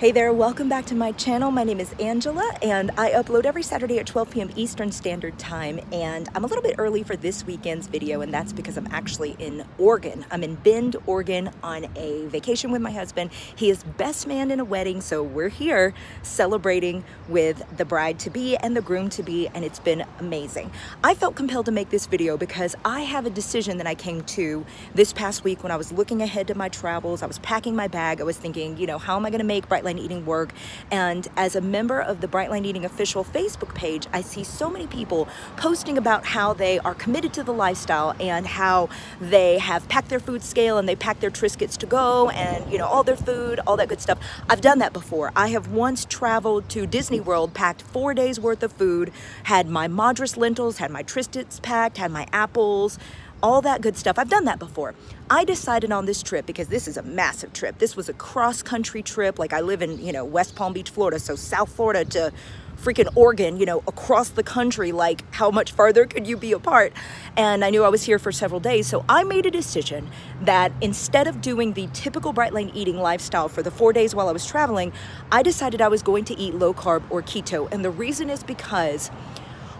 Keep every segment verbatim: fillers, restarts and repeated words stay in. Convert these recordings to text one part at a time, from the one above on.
Hey there, welcome back to my channel. My name is Angela and I upload every Saturday at twelve p m Eastern Standard Time, and I'm a little bit early for this weekend's video, and that's because I'm actually in Oregon. I'm in Bend, Oregon on a vacation with my husband. He is best man in a wedding, so we're here celebrating with the bride-to-be and the groom-to-be, and it's been amazing. I felt compelled to make this video because I have a decision that I came to this past week when I was looking ahead to my travels. I was packing my bag. I was thinking, you know, how am I gonna make Bright Line Eating work? And as a member of the Bright Line Eating official Facebook page, I see so many people posting about how they are committed to the lifestyle and how they have packed their food scale and they pack their Triscuits to go and, you know, all their food, all that good stuff. I've done that before. I have once traveled to Disney World, packed four days worth of food, had my Madras lentils, had my Triscuits packed, had my apples, all that good stuff. I've done that before. I decided on this trip, because this is a massive trip. This was a cross-country trip. Like, I live in, you know, West Palm Beach, Florida, so South Florida to freaking Oregon, you know, across the country. Like, how much farther could you be apart? And I knew I was here for several days, so I made a decision that instead of doing the typical Bright Line Eating lifestyle for the four days while I was traveling, I decided I was going to eat low-carb or keto. And the reason is because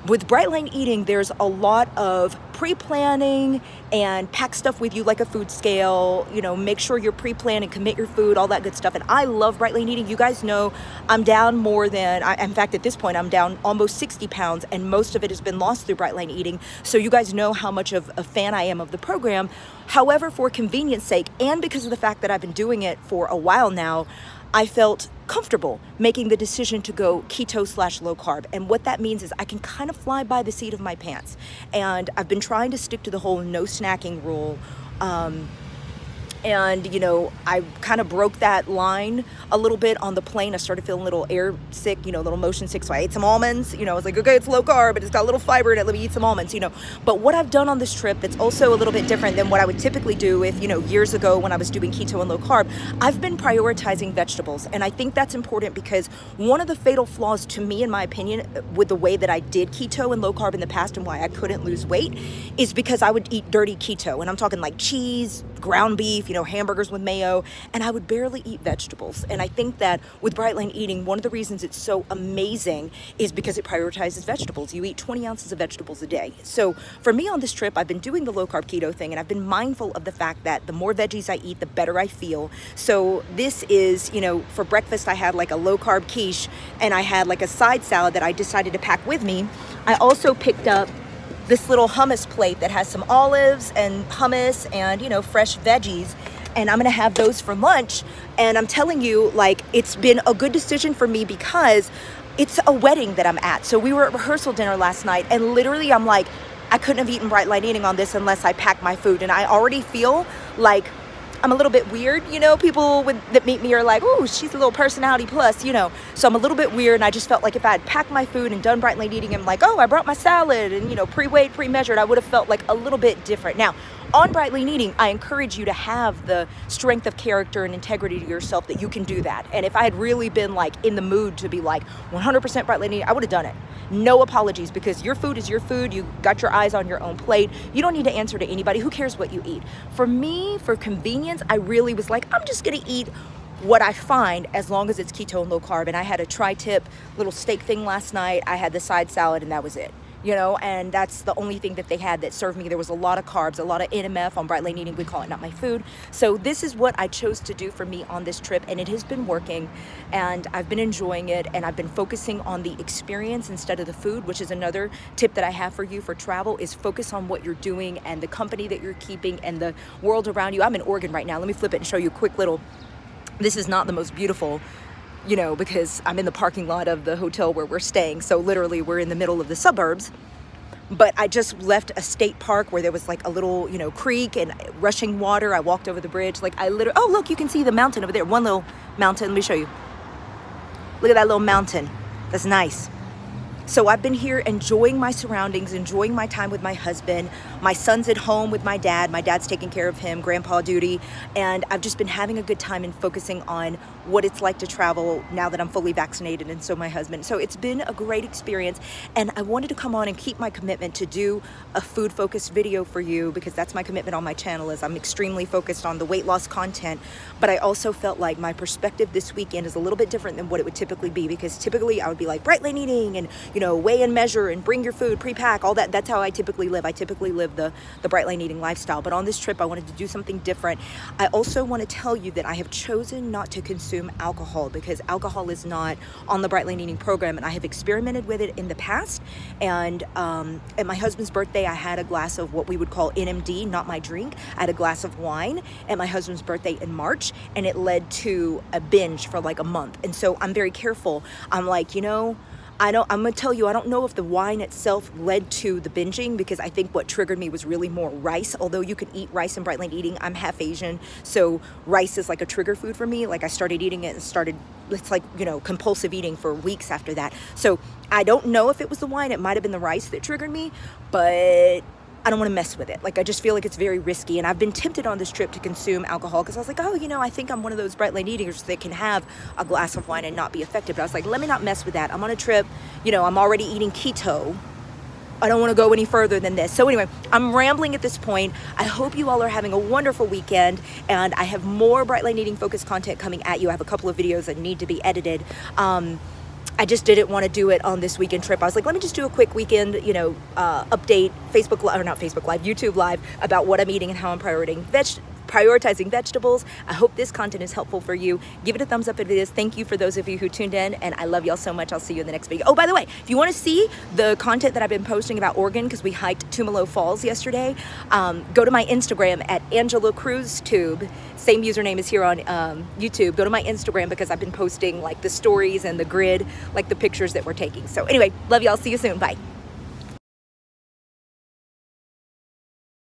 with Bright Line Eating, there's a lot of pre-planning and pack stuff with you, like a food scale, you know, make sure you're pre-planned and commit your food, all that good stuff. And I love Bright Line Eating. You guys know I'm down more than, I, in fact, at this point, I'm down almost sixty pounds, and most of it has been lost through Bright Line Eating. So you guys know how much of a fan I am of the program. However, for convenience sake, and because of the fact that I've been doing it for a while now, I felt comfortable making the decision to go keto slash low carb. And what that means is I can kind of fly by the seat of my pants. And I've been trying to stick to the whole no snacking rule. Um, and, you know, I kind of broke that line a little bit on the plane. I started feeling a little air sick, you know, a little motion sick. So I ate some almonds. You know, I was like, okay, it's low carb, but it's got a little fiber in it. Let me eat some almonds, you know. But what I've done on this trip that's also a little bit different than what I would typically do if, you know, years ago when I was doing keto and low carb, I've been prioritizing vegetables. And I think that's important, because one of the fatal flaws to me, in my opinion, with the way that I did keto and low carb in the past and why I couldn't lose weight is because I would eat dirty keto. And I'm talking like cheese, ground beef, you know, hamburgers with mayo, and I would barely eat vegetables. And I think that with Bright Line Eating, one of the reasons it's so amazing is because it prioritizes vegetables. You eat twenty ounces of vegetables a day. So for me on this trip, I've been doing the low carb keto thing, and I've been mindful of the fact that the more veggies I eat, the better I feel. So this is, you know, for breakfast, I had like a low carb quiche, and I had like a side salad that I decided to pack with me. I also picked up this little hummus plate that has some olives and hummus and, you know, fresh veggies. And I'm gonna have those for lunch. And I'm telling you, like, it's been a good decision for me, because it's a wedding that I'm at. So we were at rehearsal dinner last night, and literally I'm like, I couldn't have eaten Bright Line Eating on this unless I packed my food. And I already feel like I'm a little bit weird, you know, people with, that meet me are like, oh, she's a little personality plus, you know, so I'm a little bit weird. And I just felt like if I had packed my food and done Bright Line Eating, I'm like, oh, I brought my salad and, you know, pre-weighed, pre-measured, I would have felt like a little bit different. Now, on Bright Line Eating, I encourage you to have the strength of character and integrity to yourself that you can do that. And if I had really been like in the mood to be like one hundred percent Bright Line Eating, I would have done it. No apologies, because your food is your food. You got your eyes on your own plate. You don't need to answer to anybody. Who cares what you eat? For me, for convenience, I really was like, I'm just gonna eat what I find, as long as it's keto and low carb. And I had a tri-tip little steak thing last night. I had the side salad, and that was it. You know, and that's the only thing that they had that served me. There was a lot of carbs, a lot of N M F on Bright Line Eating. We call it not my food. So this is what I chose to do for me on this trip, and it has been working, and I've been enjoying it, and I've been focusing on the experience instead of the food, which is another tip that I have for you for travel, is focus on what you're doing and the company that you're keeping and the world around you. I'm in Oregon right now. Let me flip it and show you a quick little, this is not the most beautiful, you know, because I'm in the parking lot of the hotel where we're staying. So literally we're in the middle of the suburbs, but I just left a state park where there was like a little, you know, creek and rushing water. I walked over the bridge. Like I literally, oh, look, you can see the mountain over there. One little mountain. Let me show you. Look at that little mountain. That's nice. So I've been here enjoying my surroundings, enjoying my time with my husband. My son's at home with my dad. My dad's taking care of him, grandpa duty. And I've just been having a good time and focusing on what it's like to travel now that I'm fully vaccinated, and so my husband. So it's been a great experience, and I wanted to come on and keep my commitment to do a food focused video for you, because that's my commitment on my channel. Is I'm extremely focused on the weight loss content, but I also felt like my perspective this weekend is a little bit different than what it would typically be, because typically I would be like Bright Line Eating and, you know, weigh and measure and bring your food, pre-pack, all that. That's how I typically live. I typically live the the Bright Line Eating lifestyle, but on this trip I wanted to do something different. I also want to tell you that I have chosen not to consume alcohol, because alcohol is not on the Bright Line Eating program, and I have experimented with it in the past. And um, at my husband's birthday, I had a glass of what we would call N M D, not my drink. I had a glass of wine at my husband's birthday in March, and it led to a binge for like a month. And so I'm very careful. I'm like, you know, I don't, I'm gonna tell you, I don't know if the wine itself led to the binging, because I think what triggered me was really more rice. Although you can eat rice in Bright Line Eating, I'm half Asian, so rice is like a trigger food for me. Like I started eating it and started, it's like, you know, compulsive eating for weeks after that. So I don't know if it was the wine, it might have been the rice that triggered me, but I don't want to mess with it. Like, I just feel like it's very risky. And I've been tempted on this trip to consume alcohol, because I was like, oh, you know, I think I'm one of those Bright Line Eaters that can have a glass of wine and not be affected. But I was like, let me not mess with that. I'm on a trip, you know, I'm already eating keto. I don't want to go any further than this. So anyway, I'm rambling at this point. I hope you all are having a wonderful weekend, and I have more Bright Line Eating focused content coming at you. I have a couple of videos that need to be edited. Um, I just didn't want to do it on this weekend trip. I was like, let me just do a quick weekend, you know, uh, update, Facebook Live, or not Facebook Live, YouTube Live, about what I'm eating and how I'm prioritizing veg- prioritizing vegetables. I hope this content is helpful for you. Give it a thumbs up if it is. Thank you for those of you who tuned in, and I love y'all so much. I'll see you in the next video. Oh, by the way, if you want to see the content that I've been posting about Oregon, because we hiked Tumalo Falls yesterday, um, go to my Instagram at Angela Cruz Tube. Same username is here on um, YouTube. Go to my Instagram, because I've been posting like the stories and the grid, like the pictures that we're taking. So anyway, love y'all. See you soon. Bye.